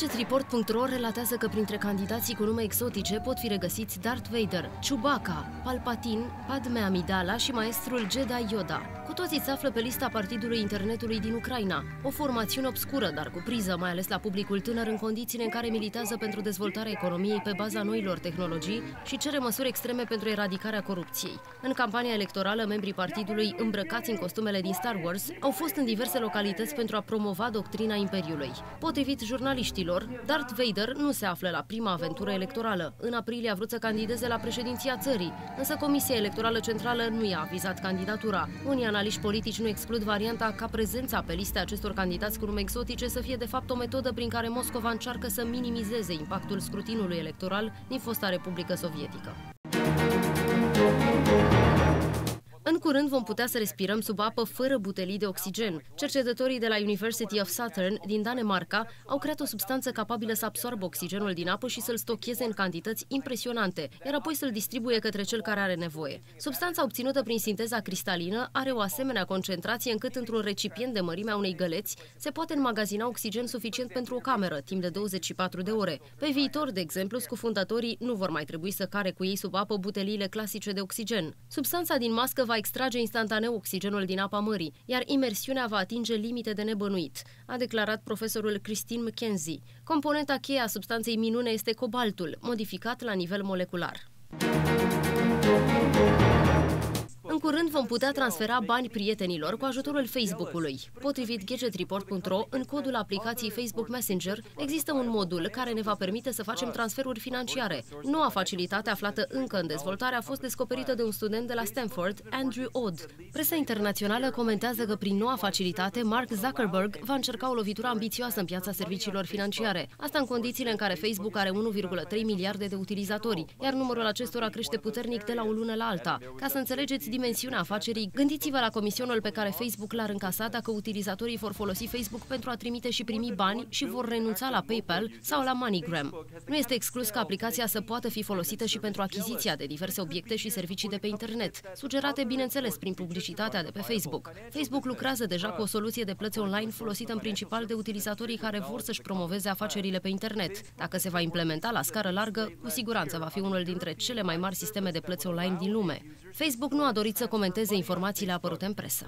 GadgetReport.ro relatează că printre candidații cu nume exotice pot fi regăsiți Darth Vader, Chewbacca, Palpatine, Padme Amidala și maestrul Jedi Yoda. Cu toții se află pe lista Partidului Internetului din Ucraina, o formațiune obscură, dar cu priză, mai ales la publicul tânăr, în condițiile în care militează pentru dezvoltarea economiei pe baza noilor tehnologii și cere măsuri extreme pentru eradicarea corupției. În campania electorală, membrii partidului, îmbrăcați în costumele din Star Wars, au fost în diverse localități pentru a promova doctrina Imperiului. Potrivit jurnaliștilor, Darth Vader nu se află la prima aventură electorală. În aprilie a vrut să candideze la președinția țării, însă Comisia Electorală Centrală nu i-a avizat candidatura. Unii analiști politici nu exclud varianta ca prezența pe liste acestor candidați cu nume exotice să fie de fapt o metodă prin care Moscova încearcă să minimizeze impactul scrutinului electoral din fosta Republică Sovietică. În curând vom putea să respirăm sub apă fără butelii de oxigen. Cercetătorii de la University of Southern din Danemarca au creat o substanță capabilă să absoarbă oxigenul din apă și să-l stocheze în cantități impresionante, iar apoi să-l distribuie către cel care are nevoie. Substanța obținută prin sinteza cristalină are o asemenea concentrație încât într-un recipient de mărimea unei găleți se poate înmagazina oxigen suficient pentru o cameră, timp de 24 de ore. Pe viitor, de exemplu, scufundătorii nu vor mai trebui să care cu ei sub apă buteliile clasice de oxigen. Substanța din mască va extrage instantaneu oxigenul din apa mării, iar imersiunea va atinge limite de nebănuit, a declarat profesorul Christine McKenzie. Componenta cheie a substanței minune este cobaltul, modificat la nivel molecular. În curând vom putea transfera bani prietenilor cu ajutorul Facebook-ului. Potrivit GadgetReport.ro, în codul aplicației Facebook Messenger există un modul care ne va permite să facem transferuri financiare. Noua facilitate, aflată încă în dezvoltare, a fost descoperită de un student de la Stanford, Andrew Odd. Presa internațională comentează că prin noua facilitate, Mark Zuckerberg va încerca o lovitură ambițioasă în piața serviciilor financiare. Asta în condițiile în care Facebook are 1,3 miliarde de utilizatori, iar numărul acestora crește puternic de la o lună la alta. Ca să înțelegeți dimensiunea afacerii, gândiți-vă la comisionul pe care Facebook l-ar încasa dacă utilizatorii vor folosi Facebook pentru a trimite și primi bani și vor renunța la PayPal sau la MoneyGram. Nu este exclus că aplicația să poată fi folosită și pentru achiziția de diverse obiecte și servicii de pe internet, sugerate, bineînțeles, prin publicitatea de pe Facebook. Facebook lucrează deja cu o soluție de plăți online folosită în principal de utilizatorii care vor să-și promoveze afacerile pe internet. Dacă se va implementa la scară largă, cu siguranță va fi unul dintre cele mai mari sisteme de plăți online din lume. Facebook nu a dorit să comenteze informațiile apărute în presă.